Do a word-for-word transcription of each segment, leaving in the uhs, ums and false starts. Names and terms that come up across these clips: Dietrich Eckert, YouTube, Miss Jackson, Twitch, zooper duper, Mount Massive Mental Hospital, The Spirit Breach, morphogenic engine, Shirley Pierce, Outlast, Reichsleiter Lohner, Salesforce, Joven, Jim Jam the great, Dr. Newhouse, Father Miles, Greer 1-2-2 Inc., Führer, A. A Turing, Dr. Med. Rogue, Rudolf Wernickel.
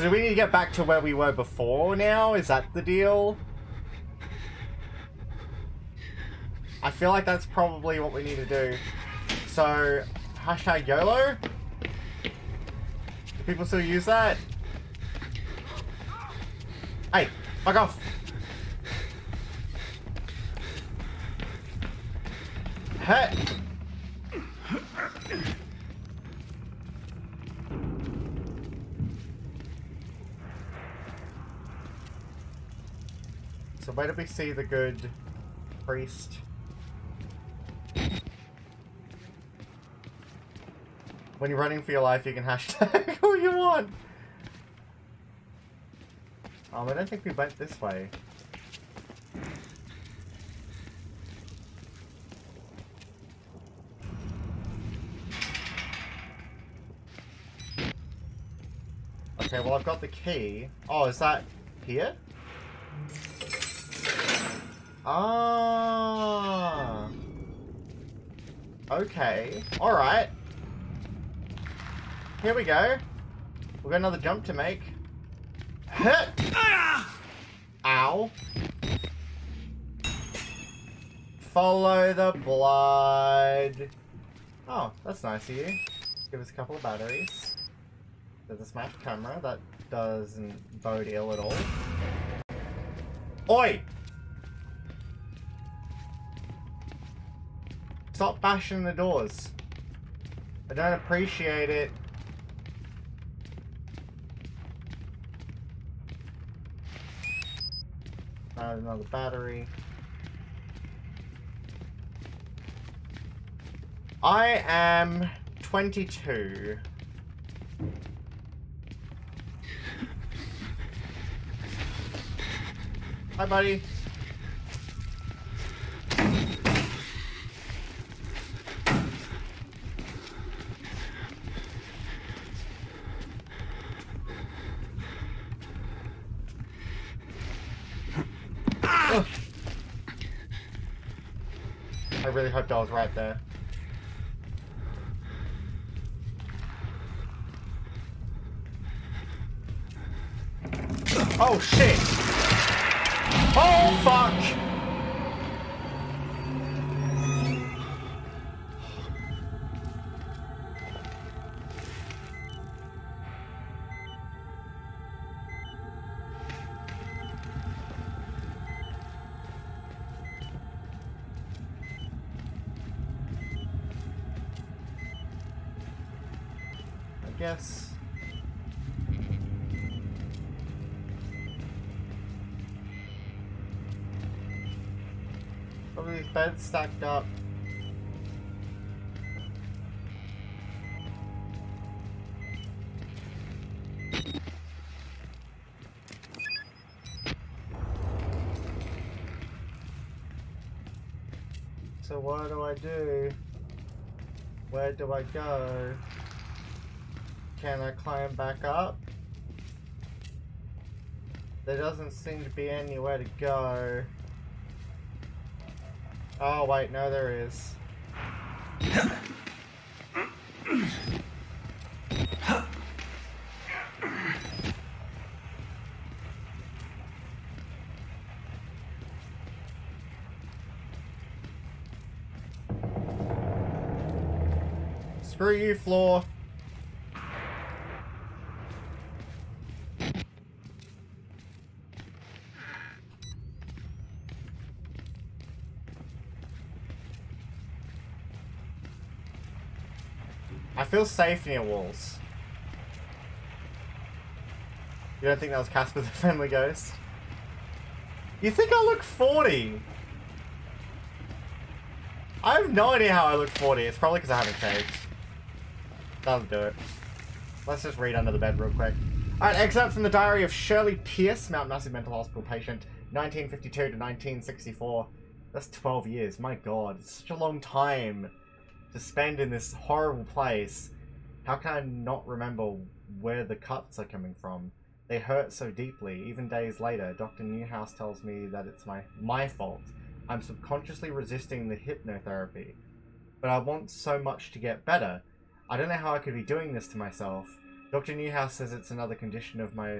so do we need to get back to where we were before now? Is that the deal? I feel like that's probably what we need to do. So, hashtag YOLO? Do people still use that? Hey, fuck off! Hey! So where did we see the good priest? When you're running for your life, you can hashtag who you want. Um, I don't think we went this way. Okay, well I've got the key. Oh, is that here? Ah. Okay. All right. Here we go. We've got another jump to make. Ow. Follow the blood. Oh, that's nice of you. Give us a couple of batteries. There's a smashed camera. That doesn't bode ill at all. Oi! Stop bashing the doors. I don't appreciate it. Add another battery. I am twenty-two. Hi, buddy. I really hoped I was right there. Oh shit! Oh fuck! Yes. Probably these beds stacked up. So what do I do? Where do I go? Can I climb back up? There doesn't seem to be anywhere to go. Oh wait, no there is. Screw you, floor. I feel safe near walls. You don't think that was Casper the Friendly Ghost? You think I look forty? I have no idea how I look forty. It's probably because I haven't changed. That'll do it. Let's just read under the bed real quick. Alright, excerpt from the diary of Shirley Pierce, Mount Massive Mental Hospital patient, nineteen fifty-two to nineteen sixty-four. That's twelve years. My god, it's such a long time to spend in this horrible place. How can I not remember where the cuts are coming from? They hurt so deeply. Even days later, Doctor Newhouse tells me that it's my my fault. I'm subconsciously resisting the hypnotherapy, but I want so much to get better. I don't know how I could be doing this to myself. Doctor Newhouse says it's another condition of my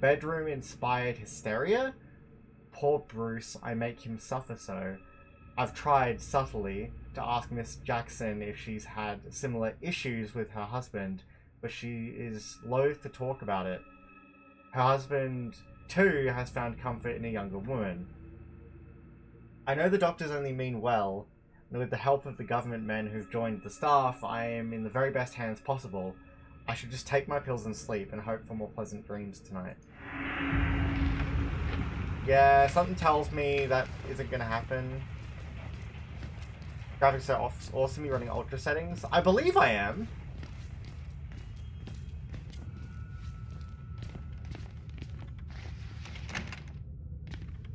bedroom-inspired hysteria. Poor Bruce, I make him suffer so. I've tried, subtly, to ask Miss Jackson if she's had similar issues with her husband, but she is loath to talk about it. Her husband, too, has found comfort in a younger woman. I know the doctors only mean well, and with the help of the government men who've joined the staff, I am in the very best hands possible. I should just take my pills and sleep and hope for more pleasant dreams tonight. Yeah, something tells me that isn't gonna happen. Graphics are awesome, you're running ultra settings. I believe I am.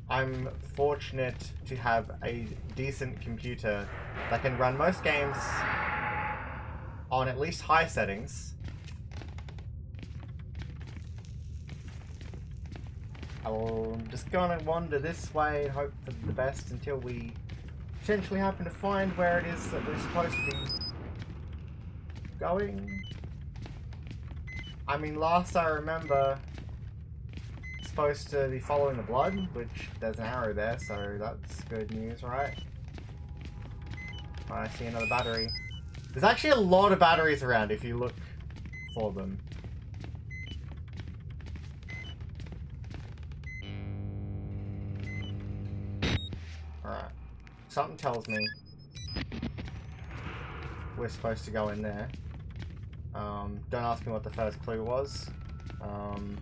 I'm fortunate to have a decent computer that can run most games on at least high settings. I'm just gonna wander this way and hope for the best until we potentially happen to find where it is that we're supposed to be going. I mean, last I remember, supposed to be following the blood, which there's an arrow there, so that's good news, right? I see another battery. There's actually a lot of batteries around if you look for them. Alright. Something tells me we're supposed to go in there. Um, don't ask me what the first clue was. Um,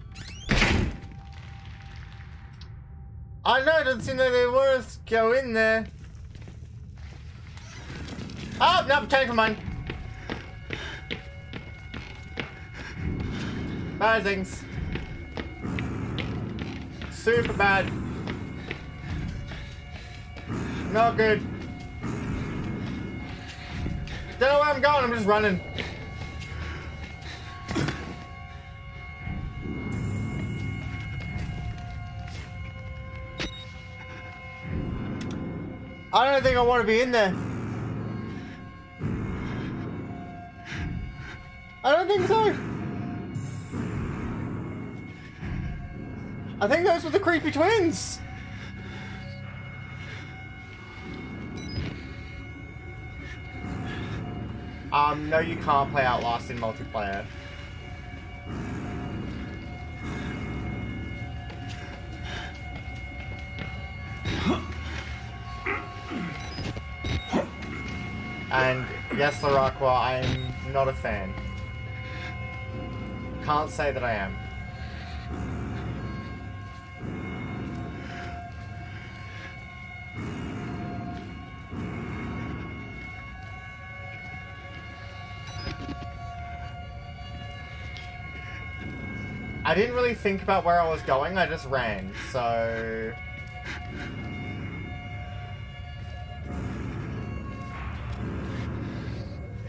I know, don't seem like they want us to go in there. Oh, no, change my mind. Bad things. Super bad. Not good. Don't know where I'm going, I'm just running. I don't think I want to be in there. I don't think so. I think those were the creepy twins. Um, no, you can't play Outlast in multiplayer. And yes, Laraqua, I am not a fan. Can't say that I am. I didn't really think about where I was going, I just ran, so...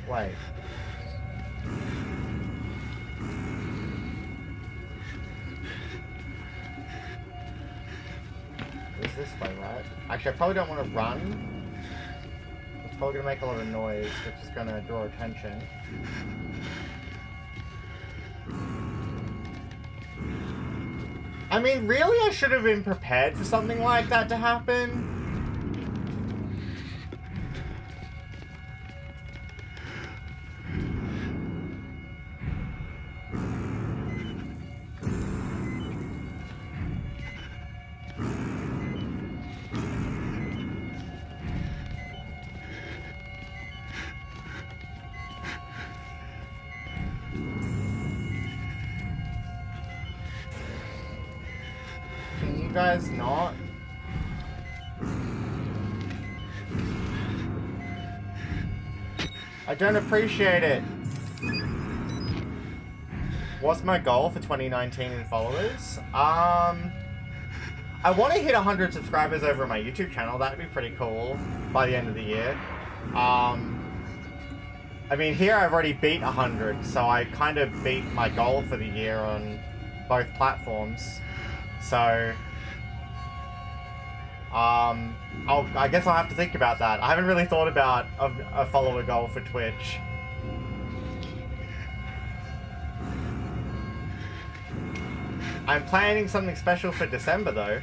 Wait. It's this way, right? Actually, I probably don't want to run. It's probably going to make a lot of noise, which is going to draw attention. I mean, really, I should have been prepared for something like that to happen. Guys, not. I don't appreciate it. What's my goal for twenty nineteen in followers? Um, I want to hit one hundred subscribers over on my YouTube channel. That'd be pretty cool by the end of the year. Um, I mean, here I've already beat one hundred, so I kind of beat my goal for the year on both platforms. So. Um, I'll, I guess I'll have to think about that. I haven't really thought about a, a follower goal for Twitch. I'm planning something special for December though,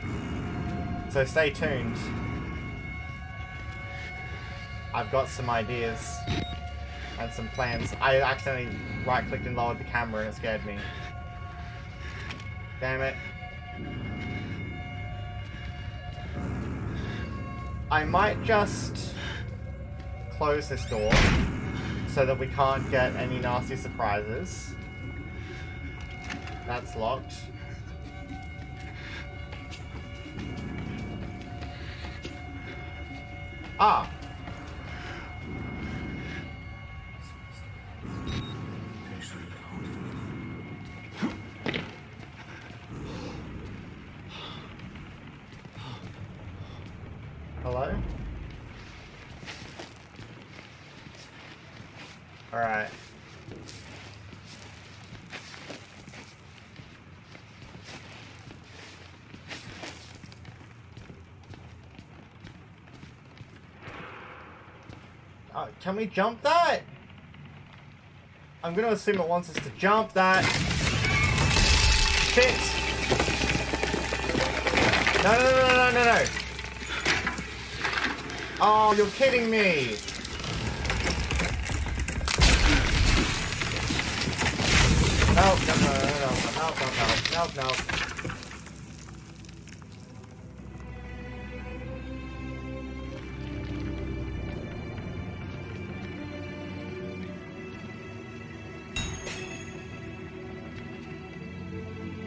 so stay tuned. I've got some ideas and some plans. I accidentally right clicked and lowered the camera and it scared me. Damn it. I might just close this door so that we can't get any nasty surprises. That's locked. Ah! Hello? Alright. Oh, can we jump that? I'm gonna assume it wants us to jump that. Shit! No, no, no, no, no, no, no! Oh, you're kidding me! Help, no, no, no, no, help, help, help, help, help.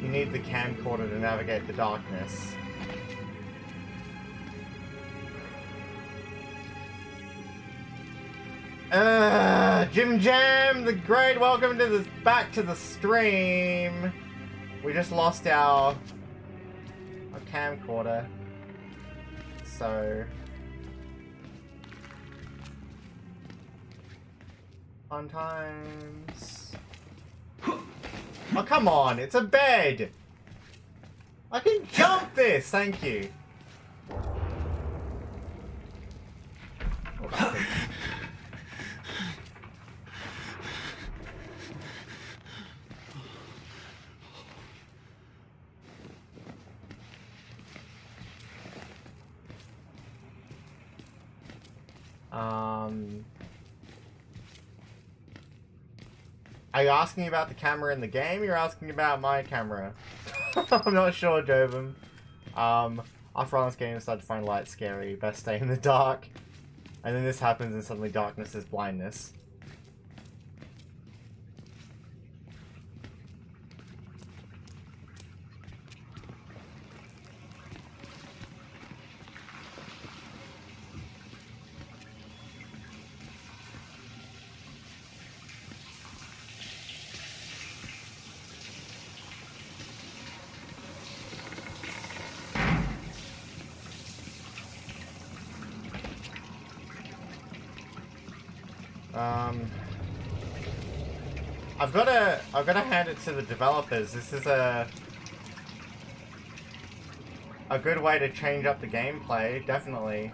You need the camcorder to navigate the darkness. Uh, Jim Jam the great, welcome to this back to the stream. We just lost our, our camcorder, so fun times. Oh come on, it's a bed. I can jump this. Thank you. Oh, Um, are you asking about the camera in the game? You're asking about my camera. I'm not sure, Joven. Um, after all this game, I started to find light scary. Best stay in the dark. And then this happens and suddenly darkness is blindness. Um, I've got to, I've got to hand it to the developers. This is a, a good way to change up the gameplay, definitely.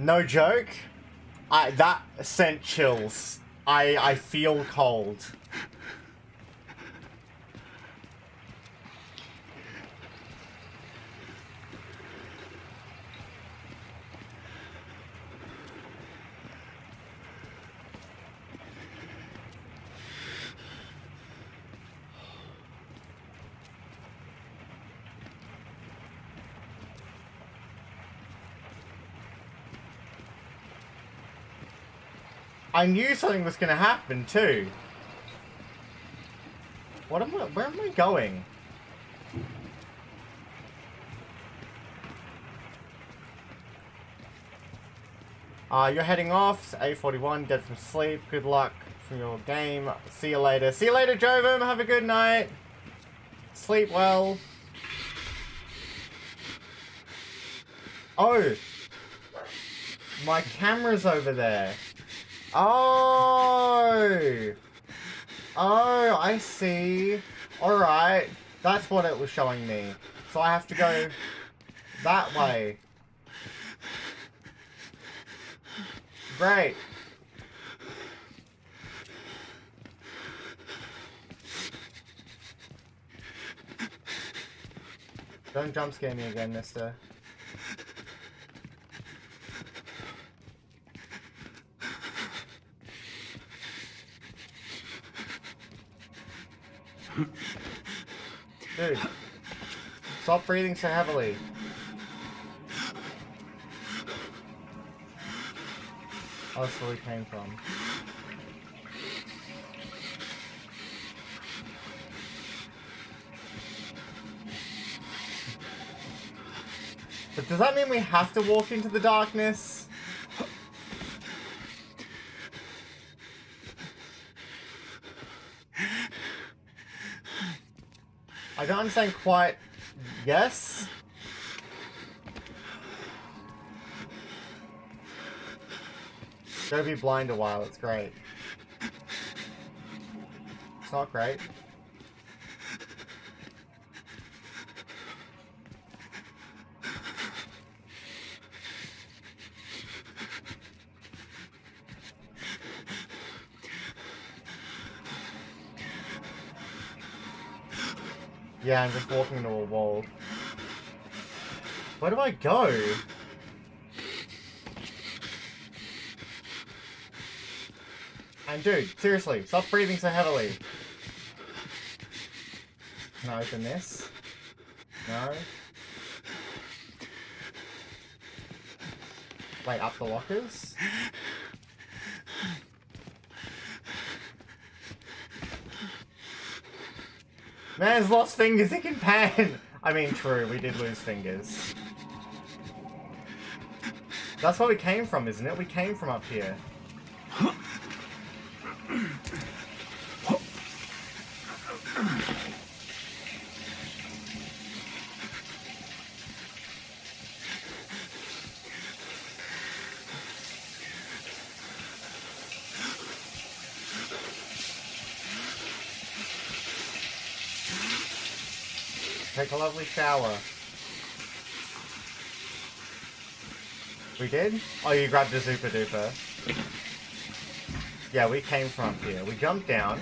No joke, I, that sent chills. I, I feel cold. I knew something was going to happen too. What am I? Where am I going? Uh, you're heading off, A forty-one, get some sleep, good luck from your game, see you later. See you later, Joven, have a good night, sleep well. Oh, my camera's over there. Oh, oh, I see. All right, that's what it was showing me. So I have to go that way. Great. Don't jump scare me again, mister. Dude, stop breathing so heavily. Oh, that's where we came from. But does that mean we have to walk into the darkness? I don't understand quite. Yes? Go be blind a while, it's great. It's not great. Yeah, I'm just walking into a wall. Where do I go? And dude, seriously, stop breathing so heavily. Can I open this? No. Wait, up the lockers? Man's lost fingers, he can pan! I mean, true, we did lose fingers. That's where we came from, isn't it? We came from up here. Take a lovely shower. We did? Oh, you grabbed a zooper duper. Yeah, we came from here. We jumped down.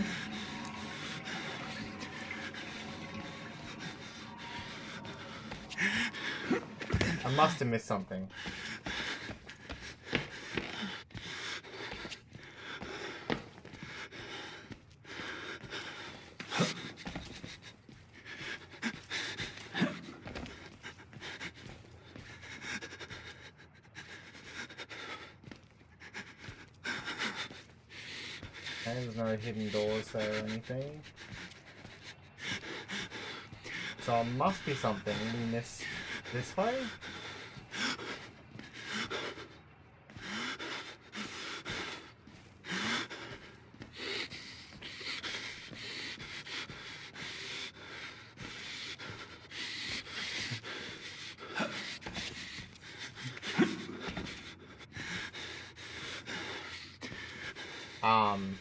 I must have missed something. Hidden doors there or anything. So it must be something we missed this way. Um...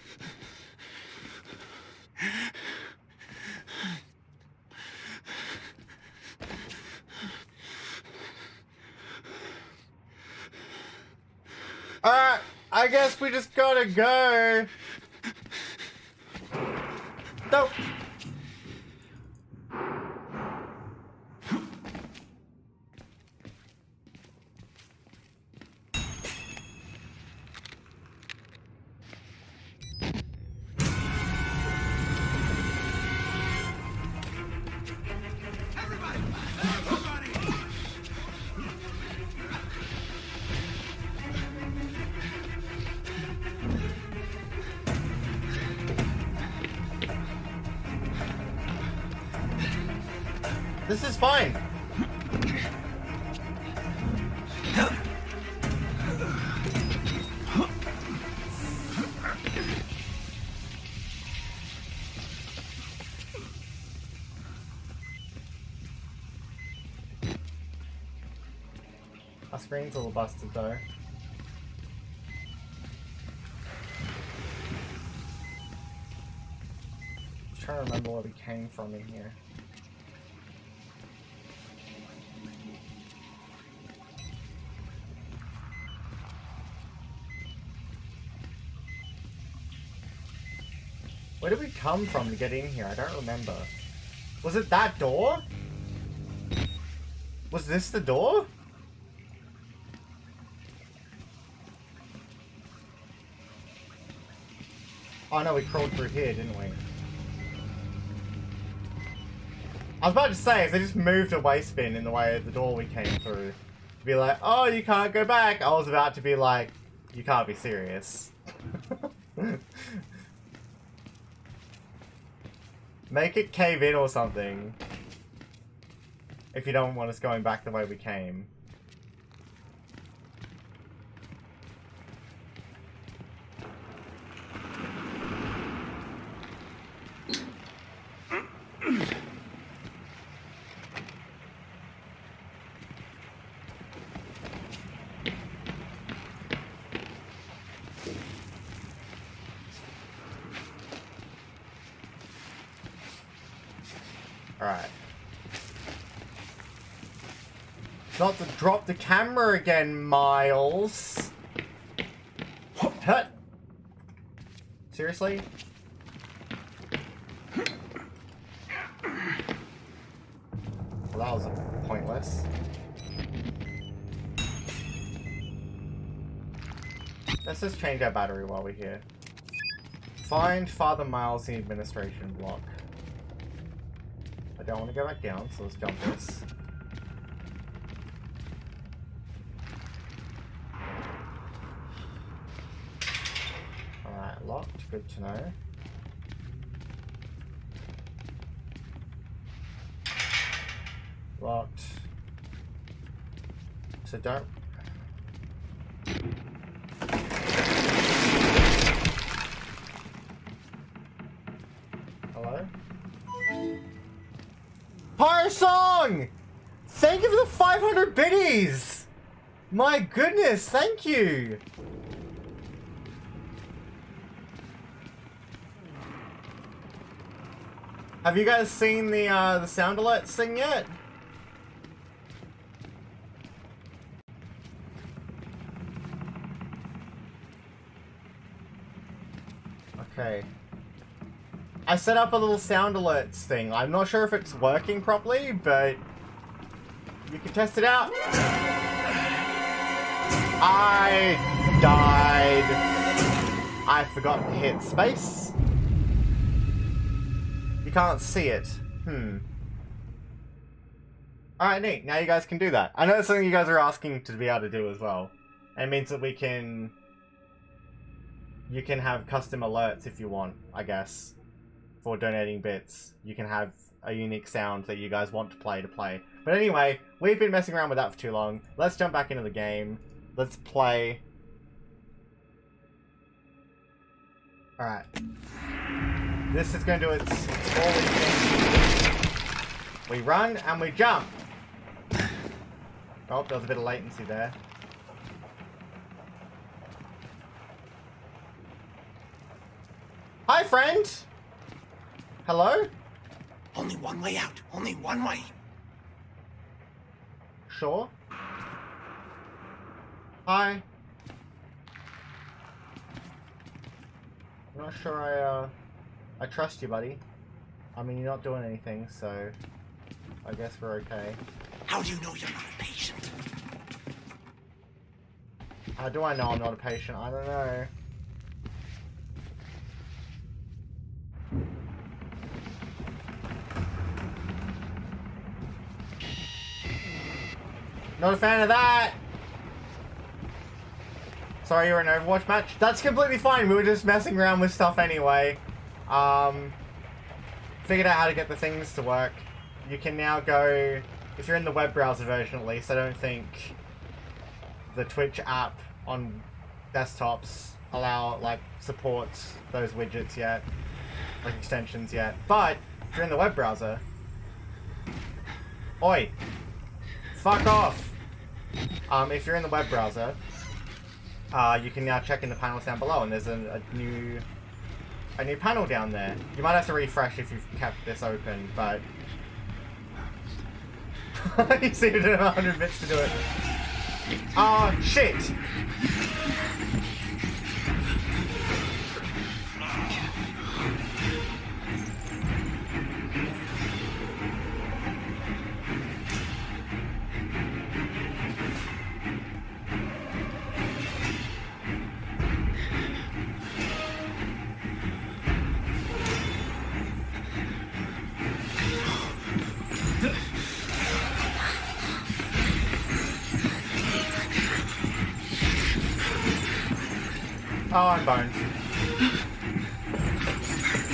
I guess we just gotta go. Nope. This is fine. spring's a little busted though. I'm trying to remember where we came from in here. Where did we come from to get in here? I don't remember. Was it that door? Was this the door? Oh no, we crawled through here, didn't we? I was about to say, if they just moved a waste bin in the way of the door we came through, to be like, oh, you can't go back. I was about to be like, you can't be serious. Make it cave in or something. If you don't want us going back the way we came. Not to drop the camera again, Miles. Hut. Seriously? Well, that was pointless. Let's just change our battery while we're here. Find Father Miles in the administration block. I don't want to go back down, so let's jump this. Good to know. Locked. So don't. Hello? Pyro Song! Thank you for the five hundred biddies! My goodness, thank you! Have you guys seen the uh, the sound alerts thing yet? Okay. I set up a little sound alerts thing. I'm not sure if it's working properly, but you can test it out. I died. I forgot to hit space. Can't see it. Hmm. Alright, neat. Now you guys can do that. I know that's something you guys are asking to be able to do as well. And it means that we can... You can have custom alerts if you want, I guess. For donating bits. You can have a unique sound that you guys want to play to play. But anyway, we've been messing around with that for too long. Let's jump back into the game. Let's play. Alright. This is going to do its all we can. We run and we jump. Oh, there was a bit of latency there. Hi, friend. Hello? Only one way out. Only one way. Sure. Hi. I'm not sure I, uh... I trust you, buddy. I mean, you're not doing anything, so I guess we're okay. How do you know you're not a patient? How do I know I'm not a patient? I don't know. Not a fan of that! Sorry, you're in an Overwatch match? That's completely fine. We were just messing around with stuff anyway. Um, figured out how to get the things to work. You can now go, if you're in the web browser version at least, I don't think the Twitch app on desktops allow, like, supports those widgets yet, like extensions yet, but if you're in the web browser... Oi! Fuck off! Um, if you're in the web browser, uh, you can now check in the panels down below, and there's a, a new a new panel down there. You might have to refresh if you've kept this open, but you seem to have a hundred bits to do it. Oh, shit! Oh, I'm boned.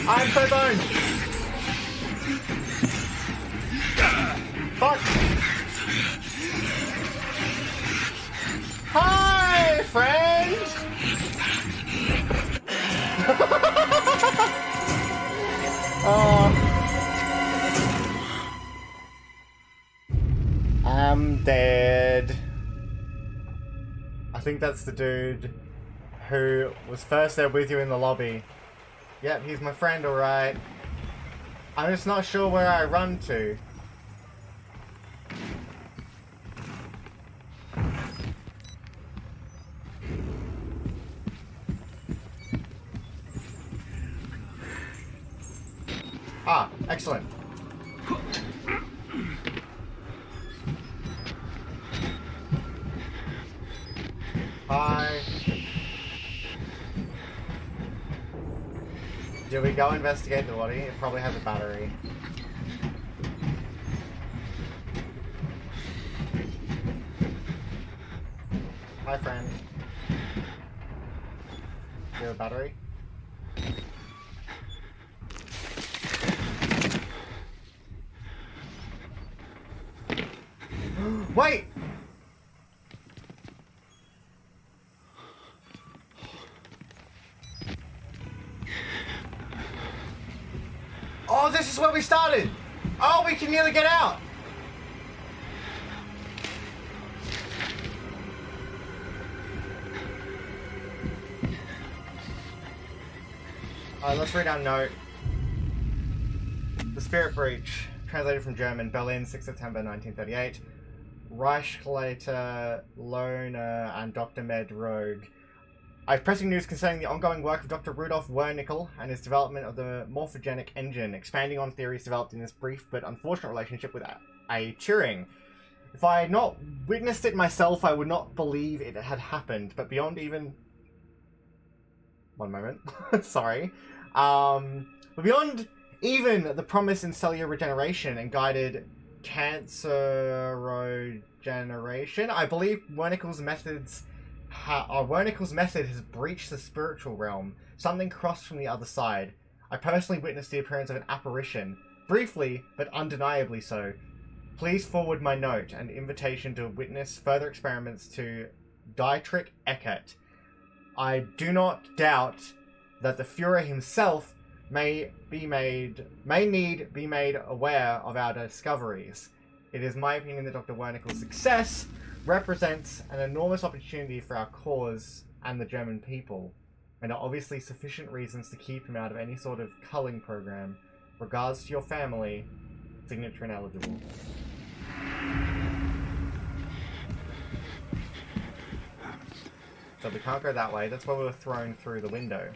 I'm so boned! Fuck! Hi, friend! Oh. I'm dead. I think that's the dude who was first there with you in the lobby. Yep, he's my friend, alright. I'm just not sure where I run to. Ah, excellent. Bye. Do we go investigate the body? It probably has a battery. Hi, friend. Do you have a battery? Wait! Oh, this is where we started! Oh, we can nearly get out! Alright, let's read our note. The Spirit Breach, translated from German, Berlin, sixth of September nineteen thirty-eight. Reichsleiter Lohner and Doctor Med. Rogue. I have pressing news concerning the ongoing work of Doctor Rudolf Wernickel and his development of the morphogenic engine, expanding on theories developed in this brief but unfortunate relationship with A. A Turing. If I had not witnessed it myself, I would not believe it had happened, but beyond even... One moment. Sorry. Um, but beyond even the promise in cellular regeneration and guided cancerogeneration, I believe Wernickel's methods... Ha our Wernickel's method has breached the spiritual realm. Something crossed from the other side. I personally witnessed the appearance of an apparition. Briefly, but undeniably so. Please forward my note and invitation to witness further experiments to Dietrich Eckert. I do not doubt that the Führer himself may be made, may need be made aware of our discoveries. It is my opinion that Doctor Wernickel's success represents an enormous opportunity for our cause and the German people, and are obviously sufficient reasons to keep him out of any sort of culling program. Regards to your family, signature ineligible. So we can't go that way, that's why we were thrown through the window.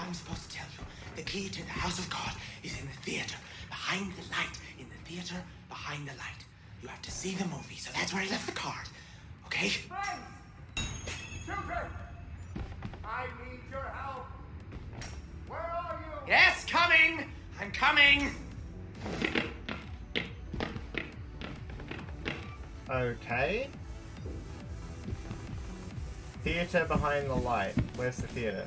I'm supposed to tell you, the key to the house of God is in the theater, behind the light, in the theater, behind the light. You have to see the movie, so that's where I left the card, okay? Hey! Shooter! I need your help! Where are you? Yes, coming! I'm coming! Okay. Theater behind the light. Where's the theater?